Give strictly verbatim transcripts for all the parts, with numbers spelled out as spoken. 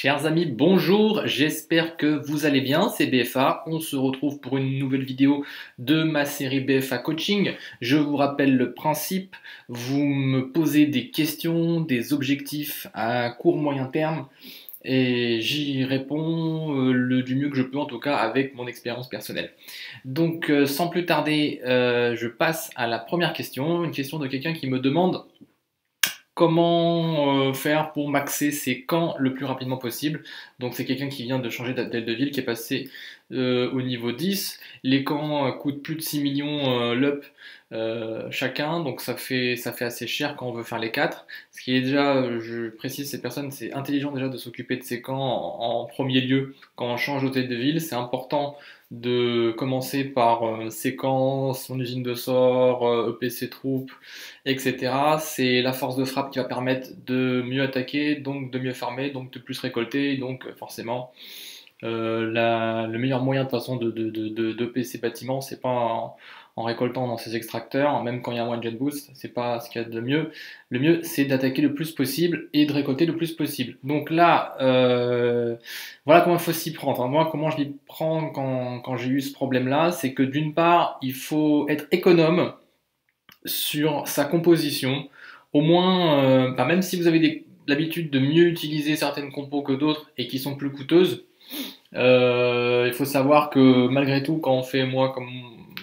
Chers amis, bonjour, j'espère que vous allez bien, c'est B F A, on se retrouve pour une nouvelle vidéo de ma série B F A Coaching. Je vous rappelle le principe, vous me posez des questions, des objectifs à court moyen terme et j'y réponds le du mieux que je peux, en tout cas avec mon expérience personnelle. Donc sans plus tarder, euh, je passe à la première question, une question de quelqu'un qui me demande comment faire pour maxer ses camps le plus rapidement possible. Donc c'est quelqu'un qui vient de changer d'appel de ville, qui est passé euh, au niveau dix. Les camps euh, coûtent plus de six millions euh, l'up euh, chacun, donc ça fait, ça fait assez cher quand on veut faire les quatre. Ce qui est déjà, je précise, ces personnes, c'est intelligent déjà de s'occuper de ces camps en, en premier lieu. Quand on change d'hôtel de ville, c'est important de commencer par euh, séquence, son usine de sort, euh, E P C troupes, et cetera. C'est la force de frappe qui va permettre de mieux attaquer, donc de mieux farmer, donc de plus récolter, donc forcément euh, la, le meilleur moyen de façon de, de, de, de, de E P C bâtiment, c'est pas en, en récoltant dans ses extracteurs, même quand il y a moins de jet boost, c'est pas ce qu'il y a de mieux. Le mieux, c'est d'attaquer le plus possible et de récolter le plus possible. Donc là, euh, voilà comment il faut s'y prendre. Enfin, moi, comment je m'y prends quand, quand j'ai eu ce problème-là, c'est que d'une part, il faut être économe sur sa composition. Au moins, euh, bah, même si vous avez l'habitude de mieux utiliser certaines compos que d'autres et qui sont plus coûteuses, euh, il faut savoir que malgré tout, quand on fait, moi, comme...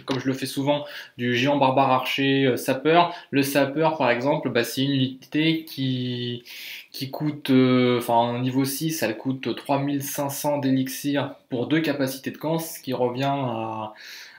comme je le fais souvent, du géant barbare archer euh, sapeur. Le sapeur, par exemple, bah, c'est une unité qui, qui coûte, enfin, euh, niveau six, elle coûte trois mille cinq cents d'élixir pour deux capacités de camp, ce qui revient à,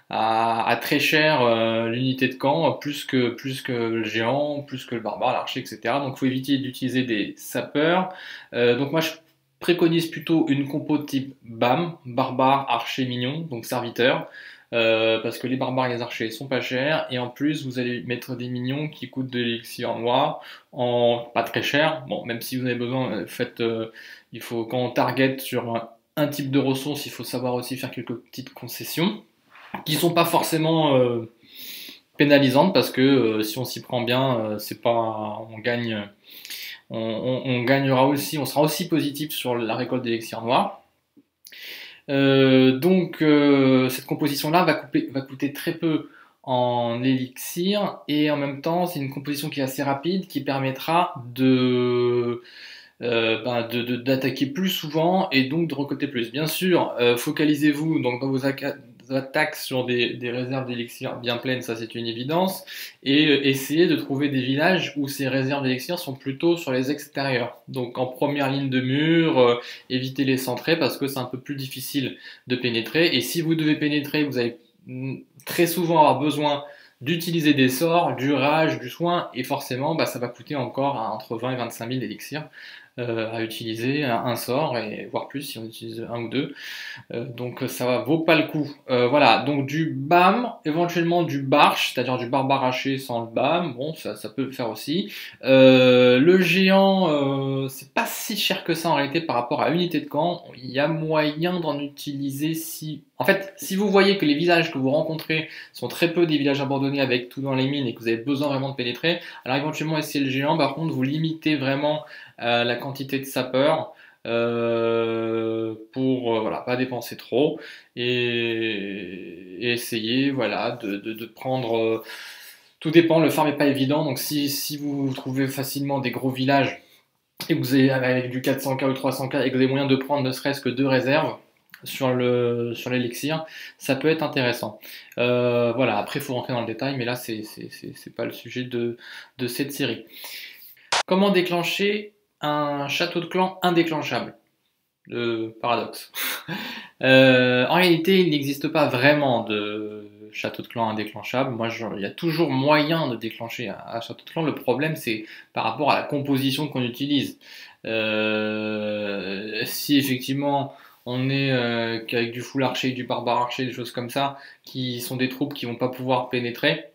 à, à très cher euh, l'unité de camp, plus que, plus que le géant, plus que le barbare, l'archer, et cetera. Donc, il faut éviter d'utiliser des sapeurs. Euh, donc, moi, je préconise plutôt une compo de type B A M, barbare, archer, mignon, donc serviteur. Euh, parce que les barbares et les archers sont pas chers, et en plus vous allez mettre des minions qui coûtent de l'élixir noir en pas très cher. Bon, même si vous avez besoin, faites, euh, il faut, quand on target sur un, un type de ressource, il faut savoir aussi faire quelques petites concessions qui sont pas forcément euh, pénalisantes, parce que euh, si on s'y prend bien, euh, c'est pas, on gagne, on, on, on gagnera aussi, on sera aussi positif sur la récolte d'élixir noir. Euh, donc euh, cette composition là va, couper, va coûter très peu en élixir, et en même temps c'est une composition qui est assez rapide, qui permettra de euh, ben, de, de, d'attaquer plus souvent et donc de récolter plus. Bien sûr, euh, focalisez-vous donc dans vos attaques sur des, des réserves d'élixir bien pleines, ça c'est une évidence, et euh, essayez de trouver des villages où ces réserves d'élixir sont plutôt sur les extérieurs, donc en première ligne de mur, euh, évitez les centrés parce que c'est un peu plus difficile de pénétrer, et si vous devez pénétrer, vous allez très souvent avoir besoin d'utiliser des sorts, du rage, du soin, et forcément bah, ça va coûter encore hein, entre vingt et vingt-cinq mille d'élixir Euh, à utiliser un, un sort, et voire plus si on utilise un ou deux, euh, donc ça vaut pas le coup. Euh, voilà, donc du B A M, éventuellement du barche, c'est-à-dire du barbare haché sans le B A M, bon ça, ça peut le faire aussi. Euh, le géant, euh, c'est pas si cher que ça en réalité par rapport à l'unité de camp, il y a moyen d'en utiliser si... En fait, si vous voyez que les villages que vous rencontrez sont très peu des villages abandonnés avec tout dans les mines et que vous avez besoin vraiment de pénétrer, alors éventuellement essayez le géant. Par contre, vous limitez vraiment euh, la quantité de sapeurs euh, pour euh, voilà, pas dépenser trop, et, et essayez voilà, de, de, de prendre... Euh, tout dépend, le farm n'est pas évident, donc si, si vous trouvez facilement des gros villages et que vous avez avec du quatre cents K ou trois cents K et que vous avez moyen de prendre ne serait-ce que deux réserves, sur le sur l'élixir, ça peut être intéressant. Euh, voilà, après il faut rentrer dans le détail, mais là c'est c'est pas le sujet de, de cette série. Comment déclencher un château de clan indéclenchable? Le paradoxe. Euh, en réalité, il n'existe pas vraiment de château de clan indéclenchable. Moi, je, il y a toujours moyen de déclencher un, un château de clan. Le problème, c'est par rapport à la composition qu'on utilise. Euh, si effectivement on est euh, qu'avec du full archer, du barbare archer, des choses comme ça, qui sont des troupes qui vont pas pouvoir pénétrer,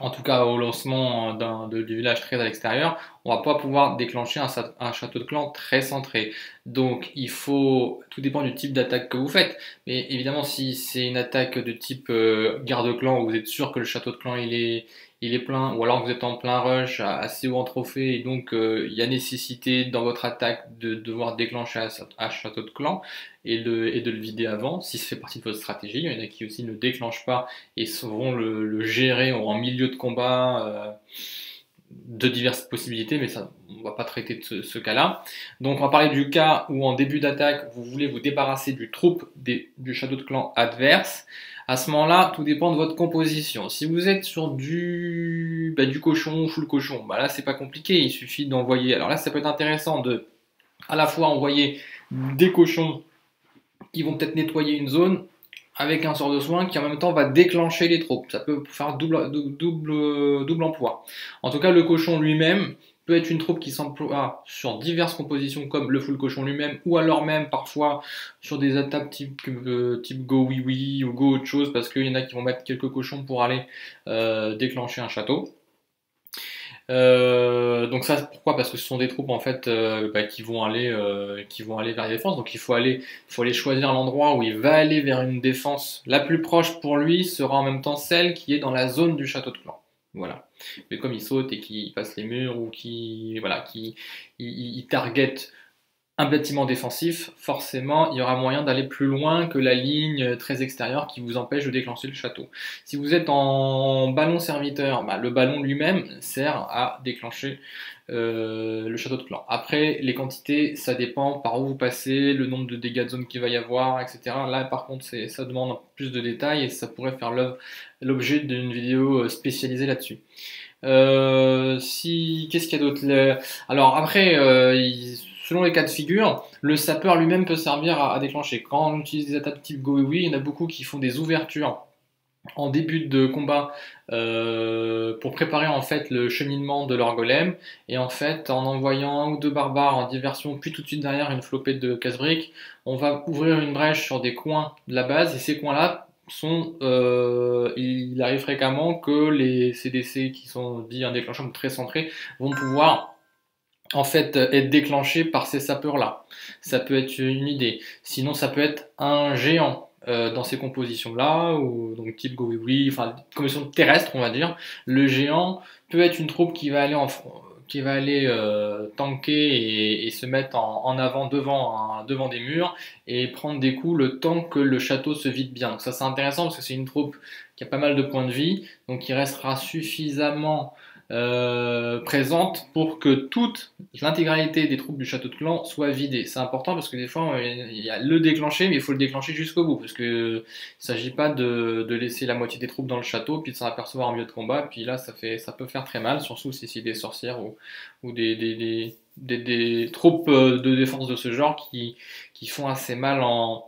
en tout cas au lancement d'un, de, du village très à l'extérieur, on va pas pouvoir déclencher un, un château de clans très centré. Donc il faut, tout dépend du type d'attaque que vous faites, mais évidemment si c'est une attaque de type euh, garde-clan où vous êtes sûr que le château de clan il est, il est plein, ou alors que vous êtes en plein rush, assez haut en trophée, et donc il euh, y a nécessité dans votre attaque de devoir déclencher un, un château de clan et, le, et de le vider avant, si ça fait partie de votre stratégie. Il y en a qui aussi ne déclenchent pas et vont le, le gérer en milieu de combat, euh, de diverses possibilités, mais ça, on va pas traiter de ce, ce cas-là. Donc, on va parler du cas où, en début d'attaque, vous voulez vous débarrasser du troupe des, du château de clan adverse. À ce moment-là, tout dépend de votre composition. Si vous êtes sur du, bah, du cochon, full cochon, bah là, c'est pas compliqué. Il suffit d'envoyer. Alors là, ça peut être intéressant de, à la fois, envoyer des cochons qui vont peut-être nettoyer une zone avec un sort de soin qui en même temps va déclencher les troupes. Ça peut faire double, double, double emploi. En tout cas, le cochon lui-même peut être une troupe qui s'emploie sur diverses compositions comme le full cochon lui-même, ou alors même parfois sur des attaques type, euh, type go oui oui ou go autre chose, parce qu'il y en a qui vont mettre quelques cochons pour aller euh, déclencher un château. Euh, donc ça, pourquoi? Parce que ce sont des troupes en fait euh, bah, qui vont aller euh, qui vont aller vers les défenses. Donc il faut aller, faut aller choisir l'endroit où il va aller vers une défense. La plus proche pour lui sera en même temps celle qui est dans la zone du château de clan. Voilà. Mais comme il saute et qu'il passe les murs ou qu'il voilà, qu'il il, il target un bâtiment défensif, forcément il y aura moyen d'aller plus loin que la ligne très extérieure qui vous empêche de déclencher le château. Si vous êtes en ballon serviteur, bah, le ballon lui-même sert à déclencher euh, le château de clan. Après, les quantités, ça dépend par où vous passez, le nombre de dégâts de zone qu'il va y avoir, et cetera. Là par contre, ça demande plus de détails et ça pourrait faire l'objet d'une vidéo spécialisée là-dessus. Euh, si, qu'est-ce qu'il y a d'autre? Alors après, euh, il... selon les cas de figure, le sapeur lui-même peut servir à, à déclencher. Quand on utilise des attaques type GoWi, il y en a beaucoup qui font des ouvertures en début de combat euh, pour préparer en fait le cheminement de leur golem, et en fait en envoyant un ou deux barbares en diversion puis tout de suite derrière une flopée de casse-briques, on va ouvrir une brèche sur des coins de la base, et ces coins-là sont, euh, il arrive fréquemment que les C D C qui sont dits un déclencheur très centré vont pouvoir en fait être déclenché par ces sapeurs là. Ça peut être une idée. Sinon ça peut être un géant euh, dans ces compositions là, ou donc type GoWi, enfin composition terrestre on va dire. Le géant peut être une troupe qui va aller en front, qui va aller euh, tanker et, et se mettre en, en avant devant, hein, devant des murs et prendre des coups le temps que le château se vide bien. Donc ça c'est intéressant parce que c'est une troupe qui a pas mal de points de vie, donc qui restera suffisamment Euh, présente pour que toute l'intégralité des troupes du château de clan soit vidée. C'est important parce que des fois il y a le déclencher, mais il faut le déclencher jusqu'au bout parce que euh, il ne s'agit pas de, de laisser la moitié des troupes dans le château puis de s'en apercevoir en milieu de combat, puis là ça, fait, ça peut faire très mal, surtout si c'est des sorcières ou, ou des, des, des, des, des troupes de défense de ce genre qui, qui font assez mal en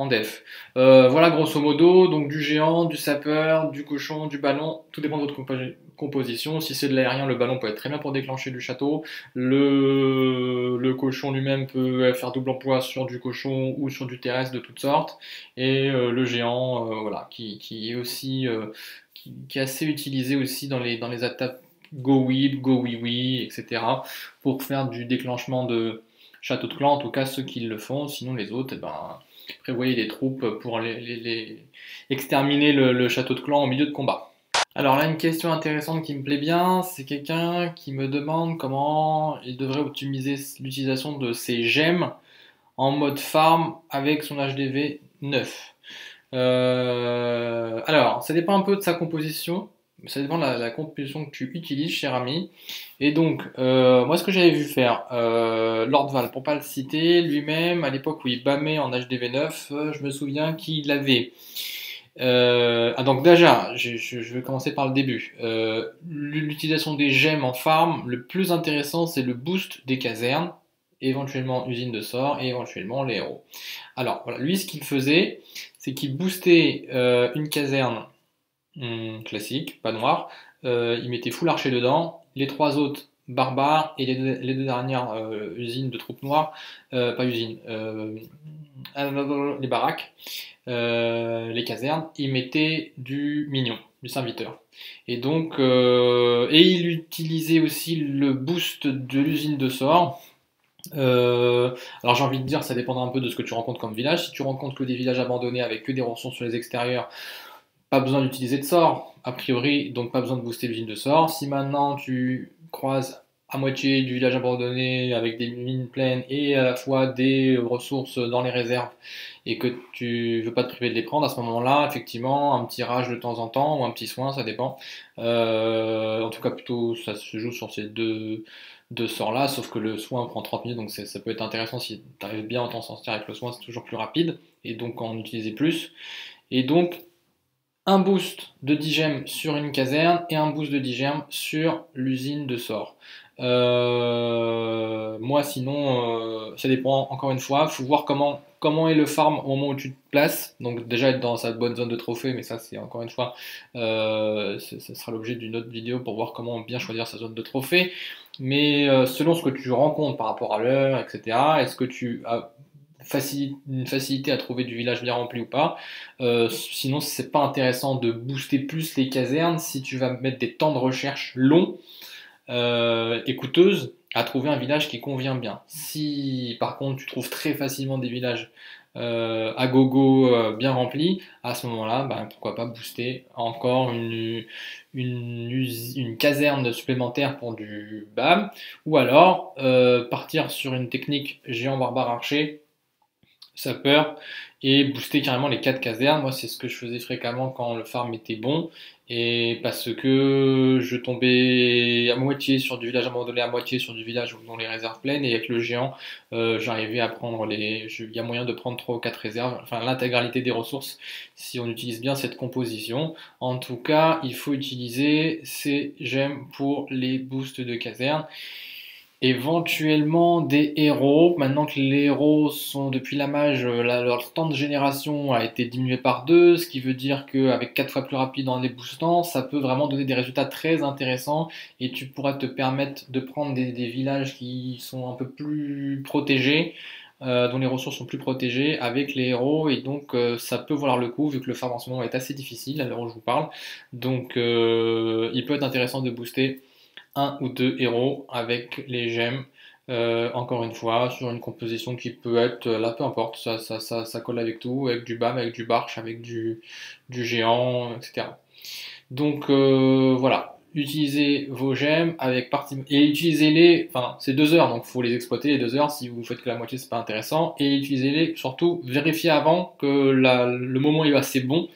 en def. Euh, voilà grosso modo, donc du géant, du sapeur, du cochon, du ballon, tout dépend de votre compo composition. Si c'est de l'aérien, le ballon peut être très bien pour déclencher du château, le, le cochon lui-même peut faire double emploi sur du cochon ou sur du terrestre de toutes sortes, et euh, le géant, euh, voilà, qui, qui est aussi euh, qui, qui est assez utilisé aussi dans les, dans les attaques GoWi, GoWi, et cetera, pour faire du déclenchement de château de clan, en tout cas ceux qui le font, sinon les autres, eh ben, prévoyez des troupes pour les, les, les... exterminer le, le château de clan au milieu de combat. Alors là, une question intéressante qui me plaît bien, c'est quelqu'un qui me demande comment il devrait optimiser l'utilisation de ses gemmes en mode farm avec son H D V neuf. Euh... Alors, ça dépend un peu de sa composition, ça dépend de la, la composition que tu utilises, cher ami. Et donc, euh, moi ce que j'avais vu faire, euh, Lord Val, pour pas le citer, lui-même, à l'époque où il bâmait en H D V neuf, euh, je me souviens qu'il avait... Euh, ah donc déjà, je, je, je vais commencer par le début. Euh, L'utilisation des gemmes en farm, le plus intéressant c'est le boost des casernes, éventuellement usine de sorts et éventuellement les héros. Alors voilà, lui ce qu'il faisait, c'est qu'il boostait euh, une caserne hum, classique, pas noire, euh, il mettait full archer dedans, les trois autres barbares et les deux, les deux dernières euh, usines de troupes noires, euh, pas usines, euh, les baraques, euh, les casernes, ils mettaient du mignon. du serviteur. Et donc, euh, et il utilisait aussi le boost de l'usine de sorts. Euh, alors j'ai envie de dire, ça dépendra un peu de ce que tu rencontres comme village. Si tu rencontres que des villages abandonnés avec que des ressources sur les extérieurs, pas besoin d'utiliser de sort, a priori, donc pas besoin de booster l'usine de sort. Si maintenant tu croises à moitié du village abandonné avec des mines pleines et à la fois des ressources dans les réserves et que tu veux pas te priver de les prendre, à ce moment-là, effectivement, un petit rage de temps en temps ou un petit soin, ça dépend. Euh, en tout cas, plutôt, ça se joue sur ces deux, deux sorts-là, sauf que le soin prend trente minutes, donc ça peut être intéressant si tu arrives bien en temps s'en sortir avec le soin, c'est toujours plus rapide et donc en utiliser plus. Et donc, un boost de dix gemmes sur une caserne et un boost de dix gemmes sur l'usine de sorts. Euh, moi sinon euh, ça dépend encore une fois, faut voir comment, comment est le farm au moment où tu te places, donc déjà être dans sa bonne zone de trophée, mais ça c'est encore une fois euh, ça sera l'objet d'une autre vidéo pour voir comment bien choisir sa zone de trophée, mais euh, selon ce que tu rencontres par rapport à l'heure, etc., est-ce que tu as une facilité à trouver du village bien rempli ou pas. Euh, sinon c'est pas intéressant de booster plus les casernes si tu vas mettre des temps de recherche longs Euh, et coûteuse à trouver un village qui convient bien. Si par contre tu trouves très facilement des villages euh, à gogo euh, bien remplis, à ce moment-là, ben, pourquoi pas booster encore une, une, une caserne supplémentaire pour du B A M, ou alors euh, partir sur une technique géant barbare archer, sapeur, et booster carrément les quatre casernes. Moi c'est ce que je faisais fréquemment quand le farm était bon, et parce que je tombais à moitié sur du village abandonné, à moitié sur du village dont les réserves pleines, et avec le géant euh, j'arrivais à prendre les... il y a moyen de prendre trois ou quatre réserves, enfin l'intégralité des ressources si on utilise bien cette composition. En tout cas il faut utiliser ces gemmes pour les boosts de caserne. Éventuellement des héros, maintenant que les héros sont depuis la mage, leur temps de génération a été diminué par deux, ce qui veut dire qu'avec quatre fois plus rapide en les boostant, ça peut vraiment donner des résultats très intéressants et tu pourras te permettre de prendre des, des villages qui sont un peu plus protégés, euh, dont les ressources sont plus protégées avec les héros, et donc euh, ça peut valoir le coup vu que le farm en ce moment est assez difficile à l'heure où je vous parle, donc euh, il peut être intéressant de booster un ou deux héros avec les gemmes, euh, encore une fois, sur une composition qui peut être, là peu importe, ça, ça, ça, ça colle avec tout, avec du B A M, avec du barche, avec du, du géant, et cetera. Donc euh, voilà, utilisez vos gemmes avec partie et utilisez-les, enfin c'est deux heures, donc il faut les exploiter les deux heures, si vous faites que la moitié c'est pas intéressant, et utilisez-les, surtout vérifiez avant que la, le moment est assez bon.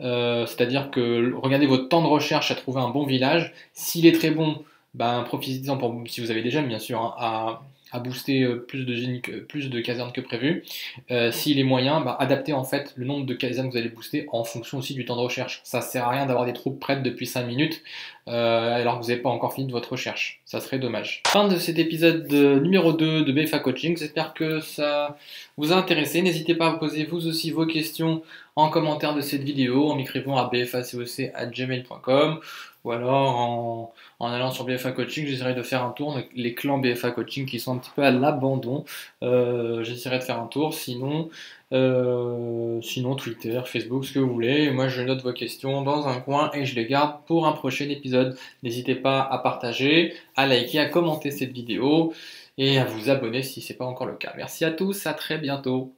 Euh, c'est-à-dire que regardez votre temps de recherche à trouver un bon village. S'il est très bon, ben, profitez-en pour, si vous avez des gemmes bien sûr, hein, à, à booster plus de, plus de casernes que prévu. Euh, s'il est moyen, ben, adaptez en fait le nombre de casernes que vous allez booster en fonction aussi du temps de recherche. Ça ne sert à rien d'avoir des troupes prêtes depuis cinq minutes euh, alors que vous n'avez pas encore fini de votre recherche. Ça serait dommage. Fin de cet épisode numéro deux de B F A Coaching. J'espère que ça vous a intéressé. N'hésitez pas à poser vous aussi vos questions en commentaire de cette vidéo, en m'écrivant à b f a c o c arobase gmail point com ou alors en, en allant sur B F A Coaching. J'essaierai de faire un tour, les clans B F A Coaching qui sont un petit peu à l'abandon, euh, j'essaierai de faire un tour, sinon, euh, sinon Twitter, Facebook, ce que vous voulez. Et moi je note vos questions dans un coin et je les garde pour un prochain épisode. N'hésitez pas à partager, à liker, à commenter cette vidéo et à vous abonner si ce n'est pas encore le cas. Merci à tous, à très bientôt.